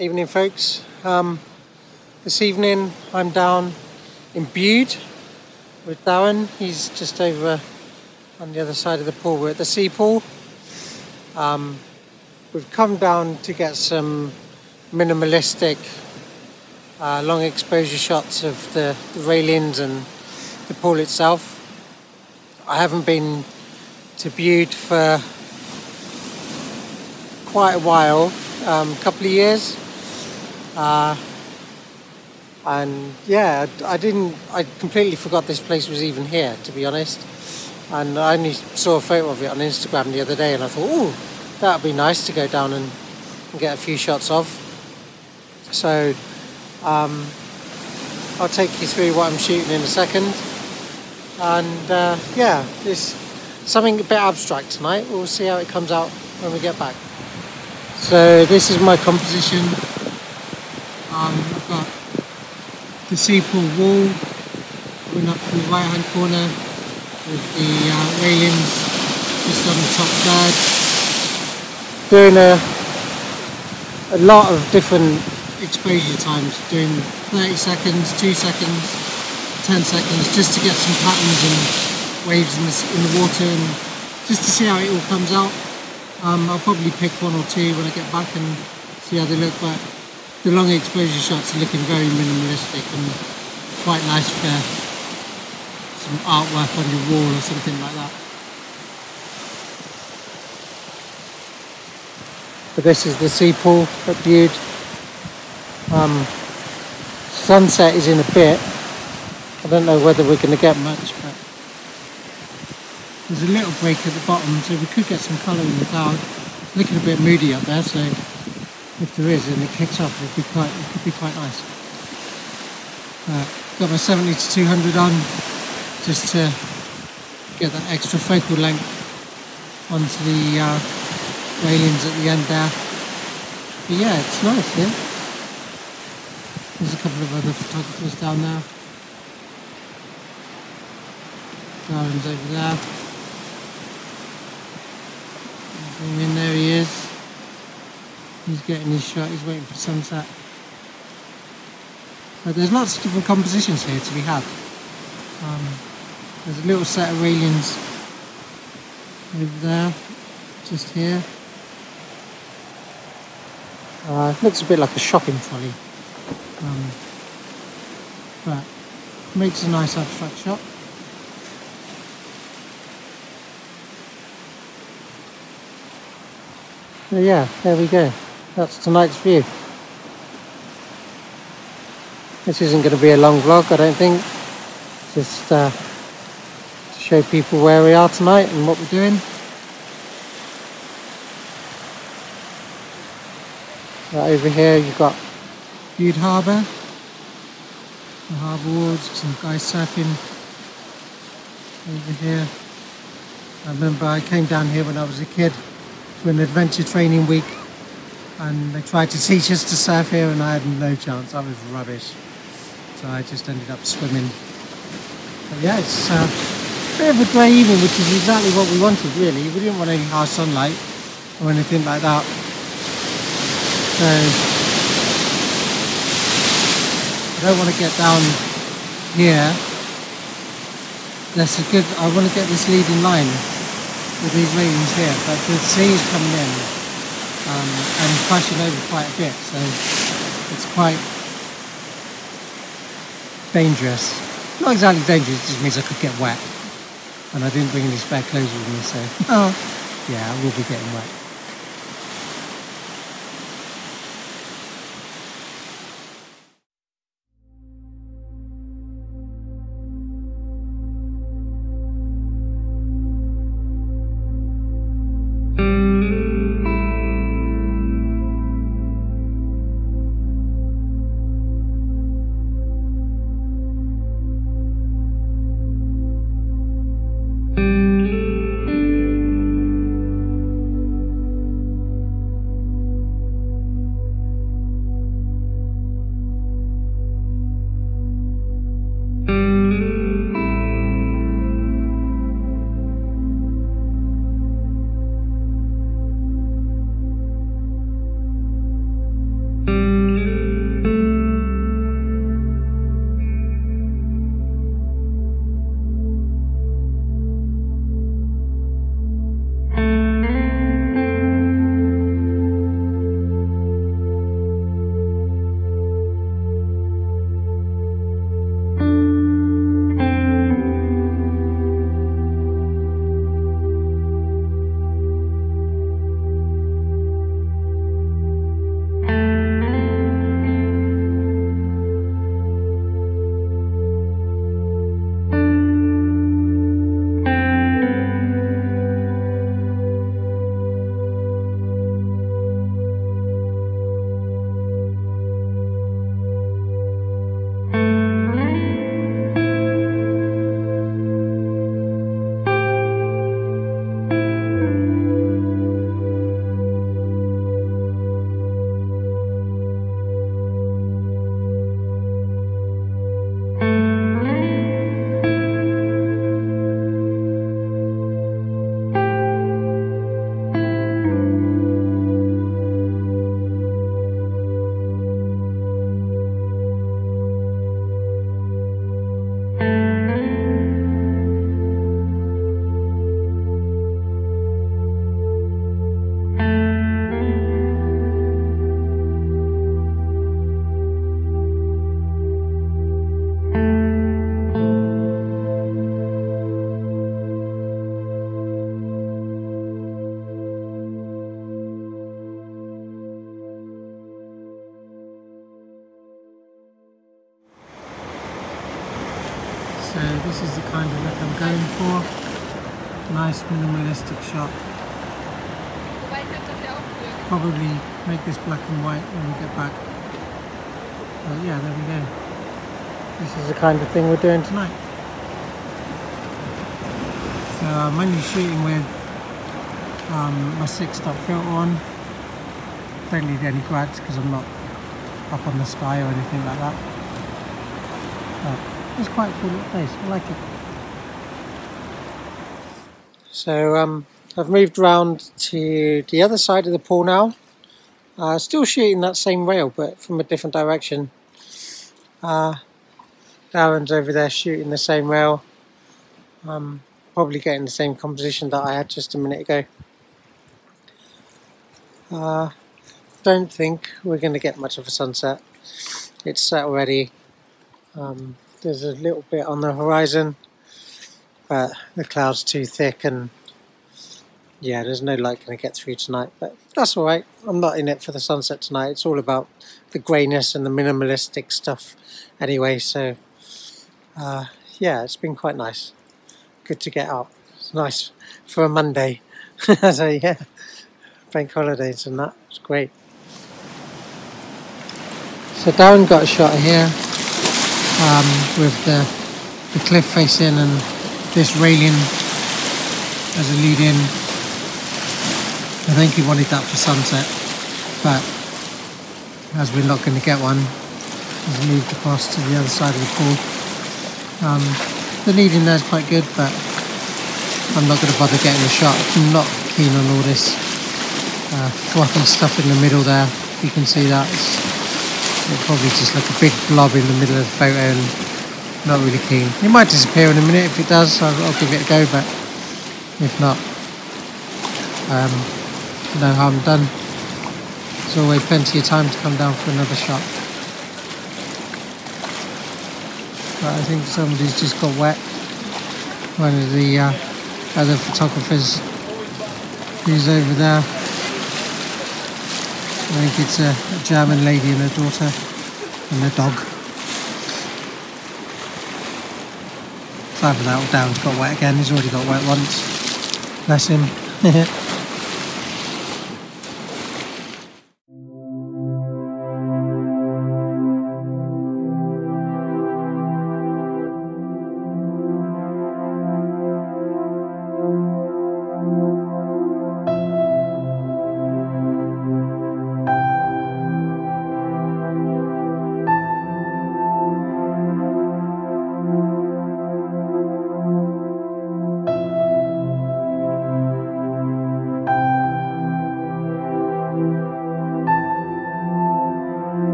Evening folks, this evening I'm down in Bude with Darren. He's just over on the other side of the pool. We're at the sea pool. We've come down to get some minimalistic long exposure shots of the railings and the pool itself. I haven't been to Bude for quite a while, couple of years. And yeah, I completely forgot this place was even here, to be honest. And I only saw a photo of it on Instagram the other day and I thought, ooh, that'd be nice to go down and get a few shots of. So I'll take you through what I'm shooting in a second. And yeah, it's something a bit abstract tonight. We'll see how it comes out when we get back. So this is my composition. I've got the sea pool wall going up to the right hand corner with the railings just on the top guard. Doing a lot of different exposure times, doing 30 seconds, 2 seconds, 10 seconds, just to get some patterns and waves in the water and just to see how it all comes out. I'll probably pick one or two when I get back and see how they look, but the long exposure shots are looking very minimalistic and quite nice for some artwork on your wall or something like that. So this is the sea pool at Bude. Sunset is in a bit. I don't know whether we're going to get much, but there's a little break at the bottom, so we could get some colour in the cloud. It's looking a bit moody up there, so if there is and it kicks off, it could be quite nice. Got my 70 to 200 on just to get that extra focal length onto the railings at the end there. But yeah, it's nice here. Yeah? There's a couple of other photographers down there. Darren's over there. Zoom in, there he is. He's getting his shot, he's waiting for sunset. But there's lots of different compositions here to be had. There's a little set of railings over there, just here. It looks a bit like a shopping trolley. But makes a nice abstract shot. So yeah, there we go. That's tonight's view. This isn't going to be a long vlog, I don't think. Just to show people where we are tonight and what we're doing. Right over here you've got Bude Harbour. The harbour wards, some guys surfing over here. I remember I came down here when I was a kid for an adventure training week. And they tried to teach us to surf here and I had no chance, I was rubbish. So I just ended up swimming. But yeah, it's bit of a grey evening, which is exactly what we wanted really. We didn't want any harsh sunlight or anything like that. So I don't want to get down here. That's a good, I want to get this leading line with these readings here, but the sea is coming in and crashing over quite a bit, so it's quite dangerous. Not exactly dangerous, it just means I could get wet. And I didn't bring any spare clothes with me, so yeah, I will be getting wet. So this is the kind of look I'm going for. Nice minimalistic shot. Probably make this black and white when we get back. But yeah, there we go. This is the kind of thing we're doing tonight. So I'm only shooting with my 6-stop filter on. Don't need any grads because I'm not up on the sky or anything like that. But it's quite a cool little place, I like it. So I've moved round to the other side of the pool now. Still shooting that same rail but from a different direction. Darren's over there shooting the same rail. Probably getting the same composition that I had just a minute ago. Don't think we're going to get much of a sunset. It's set already. There's a little bit on the horizon, but the cloud's too thick and yeah, there's no light going to get through tonight, but that's alright. I'm not in it for the sunset tonight. It's all about the greyness and the minimalistic stuff anyway, so yeah, it's been quite nice. Good to get out. It's nice for a Monday. So yeah, bank holidays and that. It's great. So Darren got a shot here. With the cliff face in and this railing as a lead in. I think he wanted that for sunset, but as we're not going to get one, he's moved across to the other side of the pool. The lead in there is quite good, but I'm not going to bother getting a shot. I'm not keen on all this fluffy stuff in the middle there. If you can see that, it's probably just like a big blob in the middle of the photo, and not really keen. It might disappear in a minute. If it does, I'll give it a go, but if not, no harm done. There's always plenty of time to come down for another shot. But I think somebody's just got wet. One of the other photographers who's over there. I think it's a German lady and her daughter and her dog. Aside from that, Darren's got wet again. He's already got wet once. Bless him.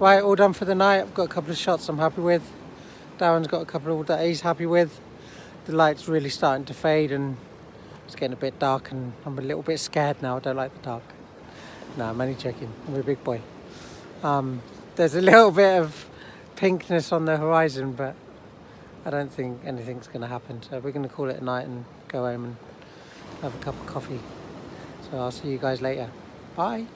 Right, all done for the night. I've got a couple of shots I'm happy with. Darren's got a couple that he's happy with. The light's really starting to fade and it's getting a bit dark, and I'm a little bit scared now. I don't like the dark. No, I'm only joking. I'm a big boy. There's a little bit of pinkness on the horizon, but I don't think anything's going to happen. So we're going to call it a night and go home and have a cup of coffee. So I'll see you guys later. Bye.